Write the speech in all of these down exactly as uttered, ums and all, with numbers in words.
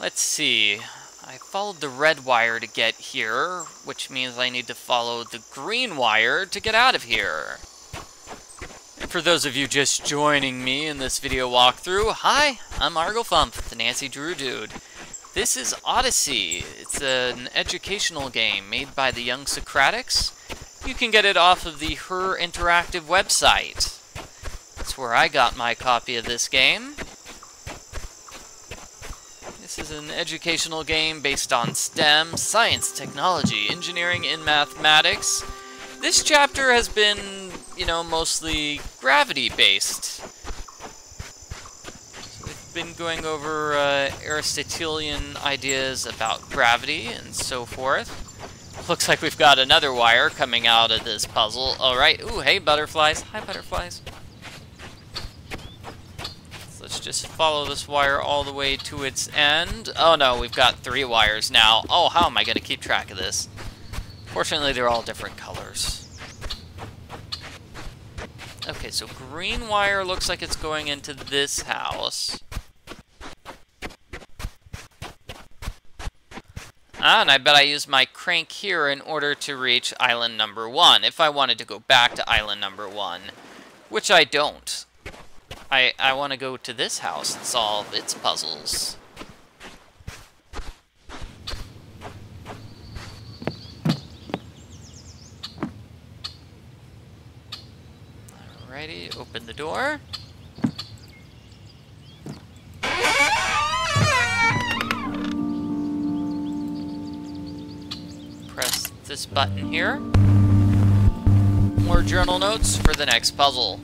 Let's see. I followed the red wire to get here, which means I need to follow the green wire to get out of here. And for those of you just joining me in this video walkthrough, hi, I'm Arglefumph, the Nancy Drew dude. This is Odyssey. It's an educational game made by the Young Socratics. You can get it off of the Her Interactive website. That's where I got my copy of this game. This is an educational game based on STEM, science, technology, engineering, and mathematics. This chapter has been, you know, mostly gravity-based. So we've been going over uh, Aristotelian ideas about gravity and so forth. Looks like we've got another wire coming out of this puzzle. Alright, ooh, hey butterflies. Hi butterflies. So let's just follow this wire all the way to its end. Oh no, we've got three wires now. Oh, how am I going to keep track of this? Fortunately, they're all different colors. Okay, so green wire looks like it's going into this house. Ah, and I bet I used my crank here in order to reach island number one, if I wanted to go back to island number one. Which I don't. I, I want to go to this house and solve its puzzles. Alrighty, open the door. Press this button here. More journal notes for the next puzzle.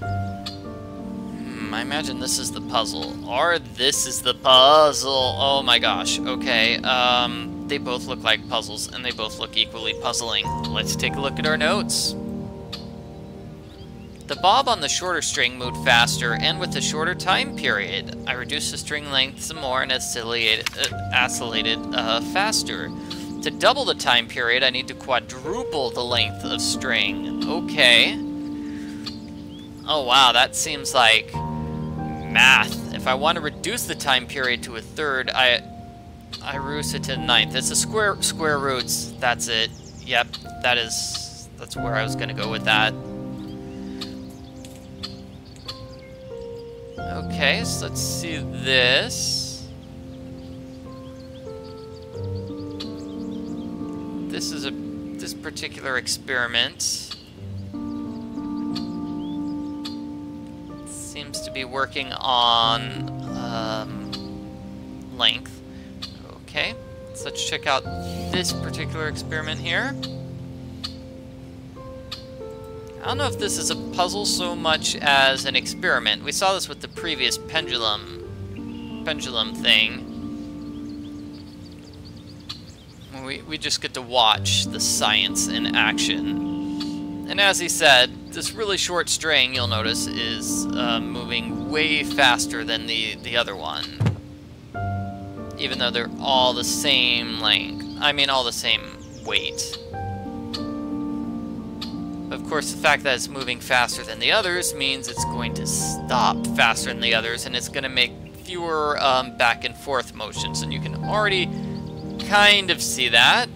Hmm, I imagine this is the puzzle. Or this is the puzzle. Oh my gosh. Okay, um, they both look like puzzles, and they both look equally puzzling. Let's take a look at our notes. The bob on the shorter string moved faster, and with a shorter time period. I reduced the string length some more and oscillated, uh, oscillated uh, faster. To double the time period, I need to quadruple the length of string. Okay. Oh wow, that seems like math. If I want to reduce the time period to a third, I I reduce it to a ninth. It's a square square roots. That's it. Yep, that is that's where I was gonna go with that. Okay, so let's see this. This is a this particular experiment seems to be working on um, length. Okay, so let's check out this particular experiment here. I don't know if this is a puzzle so much as an experiment. We saw this with the previous pendulum pendulum thing. We, we just get to watch the science in action. And as he said, this really short string, you'll notice, is uh, moving way faster than the, the other one. Even though they're all the same length. I mean, all the same weight. Of course, the fact that it's moving faster than the others means it's going to stop faster than the others, and it's going to make fewer um, back and forth motions. And you can already kind of see that.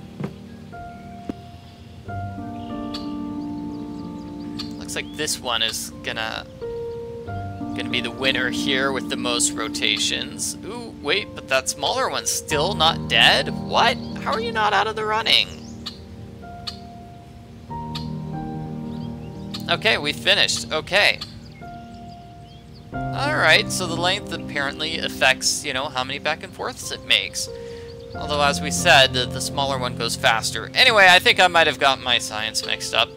Looks like this one is gonna gonna be the winner here with the most rotations. Ooh, wait, but that smaller one's still not dead? What? How are you not out of the running? Okay, we finished. Okay. Alright, so the length apparently affects, you know, how many back and forths it makes. Although, as we said, the, the smaller one goes faster. Anyway, I think I might have got my science mixed up.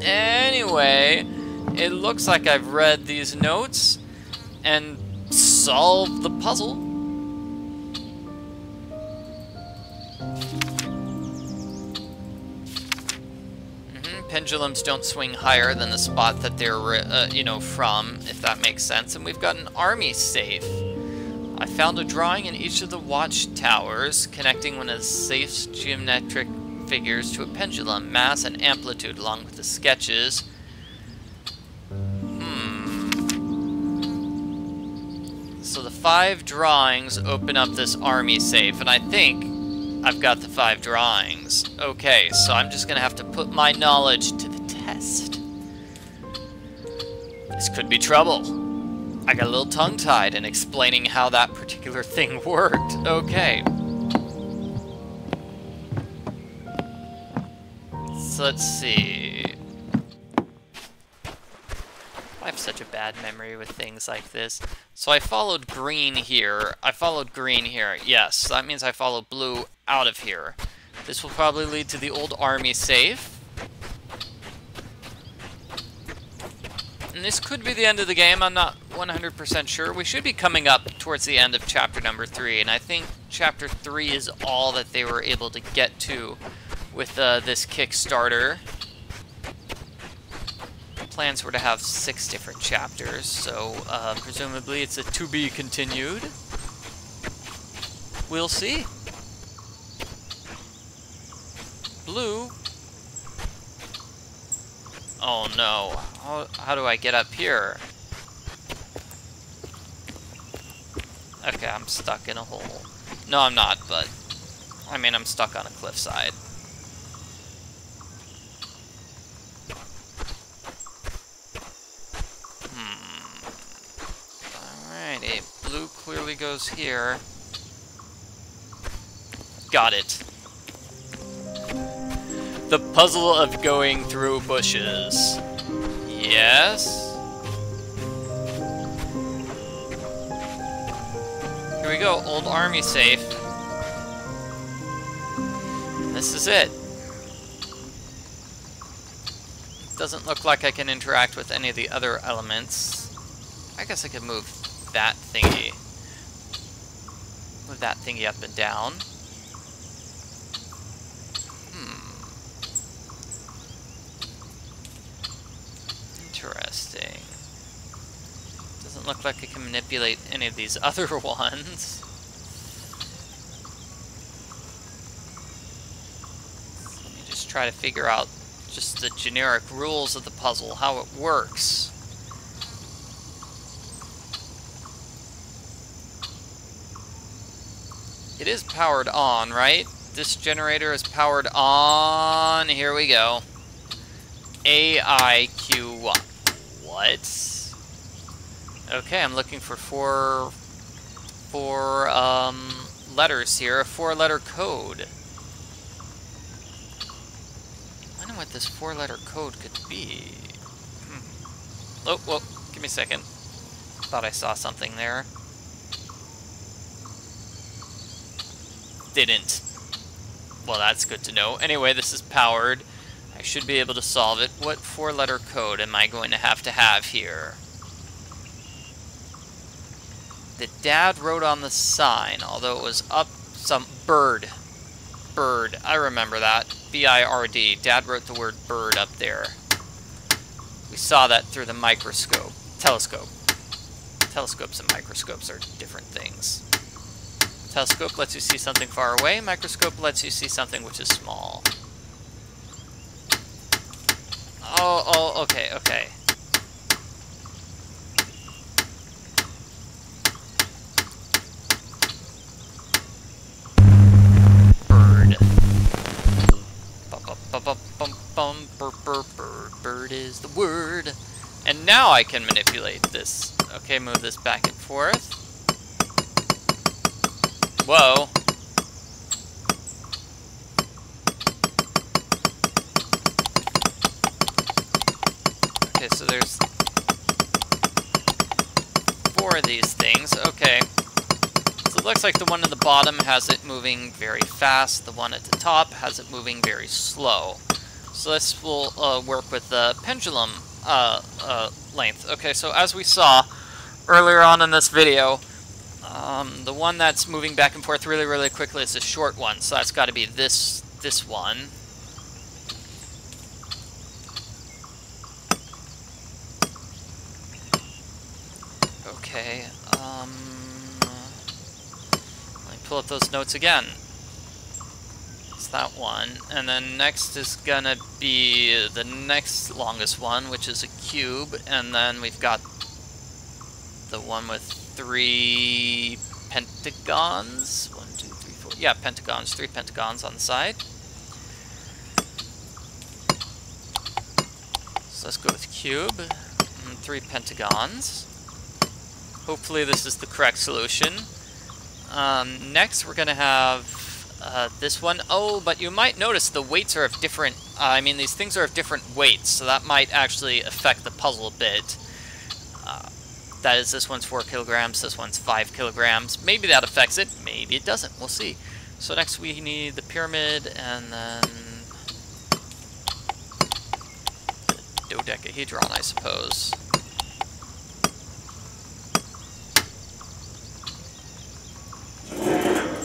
Anyway, it looks like I've read these notes and solved the puzzle. Mm-hmm. Pendulums don't swing higher than the spot that they're, uh, you know, from, if that makes sense. And we've got an army safe. I found a drawing in each of the watchtowers connecting one of the safe's geometric figures to a pendulum, mass, and amplitude, along with the sketches. Hmm. So the five drawings open up this army safe, and I think I've got the five drawings. Okay, so I'm just gonna have to put my knowledge to the test. This could be trouble. I got a little tongue-tied in explaining how that particular thing worked. Okay. So let's see. I have such a bad memory with things like this. So I followed green here. I followed green here. Yes, that means I followed blue out of here. This will probably lead to the old army safe. And this could be the end of the game. I'm not one hundred percent sure. We should be coming up towards the end of chapter number three. And I think chapter three is all that they were able to get to with uh, this Kickstarter. Plans were to have six different chapters, so uh, presumably it's a to be continued. We'll see. Blue. Oh no. How, how do I get up here? Okay, I'm stuck in a hole. No, I'm not, but I mean, I'm stuck on a cliffside. Blue clearly goes here. Got it. The puzzle of going through bushes. Yes. Here we go, old army safe. This is it. Doesn't look like I can interact with any of the other elements. I guess I could move that thingy. Move that thingy up and down. Hmm. Interesting. Doesn't look like I can manipulate any of these other ones. So let me just try to figure out just the generic rules of the puzzle, how it works. It is powered on, right? This generator is powered on. Here we go. A I Q one. What? Okay, I'm looking for four, four um, letters here. A four-letter code. I wonder what this four-letter code could be. Hmm. Oh, whoa. Give me a second. Thought I saw something there. Didn't. Well, that's good to know. Anyway, this is powered. I should be able to solve it. What four-letter code am I going to have to have here? The dad wrote on the sign, although it was up some... Bird. Bird. I remember that. B I R D. Dad wrote the word bird up there. We saw that through the microscope. Telescope. Telescopes and microscopes are different things. Telescope lets you see something far away. Microscope lets you see something which is small. Oh, oh, okay, okay. Bird. Bum-bum-bum-bum-bum. Bird, bird is the word. And now I can manipulate this. Okay, move this back and forth. Whoa. Okay, so there's four of these things. Okay. So it looks like the one at the bottom has it moving very fast. The one at the top has it moving very slow. So this will uh, work with the pendulum uh, uh, length. Okay, so as we saw earlier on in this video, Um, the one that's moving back and forth really, really quickly is a short one, so that's got to be this this one. Okay, um, let me pull up those notes again. It's that one, and then next is gonna be the next longest one, which is a cube, and then we've got the one with three pentagons. One, two, three, four. Yeah, pentagons. Three pentagons on the side. So let's go with cube and three pentagons. Hopefully this is the correct solution. Um, next, we're going to have uh, this one. Oh, but you might notice the weights are of different... Uh, I mean, these things are of different weights, so that might actually affect the puzzle a bit. Uh, that is, this one's four kilograms, this one's five kilograms. Maybe that affects it, maybe it doesn't. We'll see. So next we need the pyramid, and then... the dodecahedron, I suppose.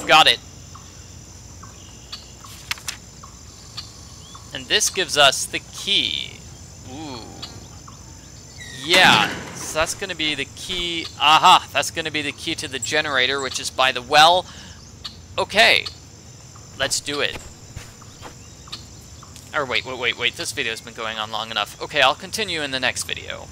Got it. And this gives us the key. Ooh. Yeah. So that's going to be the key. Aha. That's going to be the key to the generator, which is by the well. Okay. Let's do it. Or wait, wait, wait, wait. This video's been going on long enough. Okay, I'll continue in the next video.